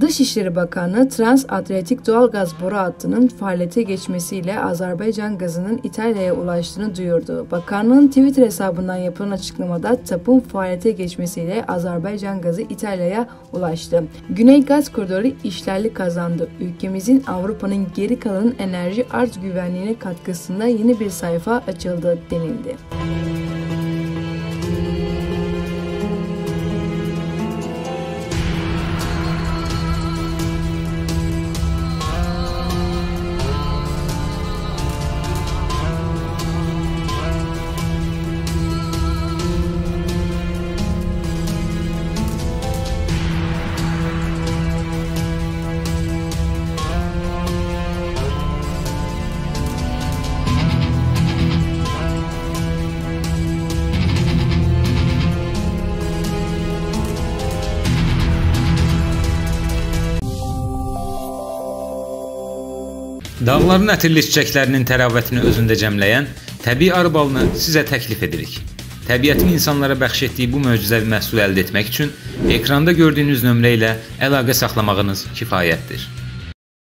Dışişleri Bakanlığı, Trans Adriyatik Doğalgaz Boru hattının faaliyete geçmesiyle Azerbaycan gazının İtalya'ya ulaştığını duyurdu. Bakanlığın Twitter hesabından yapılan açıklamada TAP'ın faaliyete geçmesiyle Azerbaycan gazı İtalya'ya ulaştı. Güney Gaz Koridoru işlerlik kazandı. Ülkemizin Avrupa'nın geri kalanın enerji arz güvenliğine katkısında yeni bir sayfa açıldı denildi. Dağların ətirli çiçəklərinin təravətini özündə cəmləyən təbii arı balını sizə təklif edirik. Təbiətin insanlara bəxş etdiyi bu möcüzəvi məhsul əldə etmək üçün ekranda gördüyünüz nömrə ilə əlaqə saxlamağınız kifayətdir.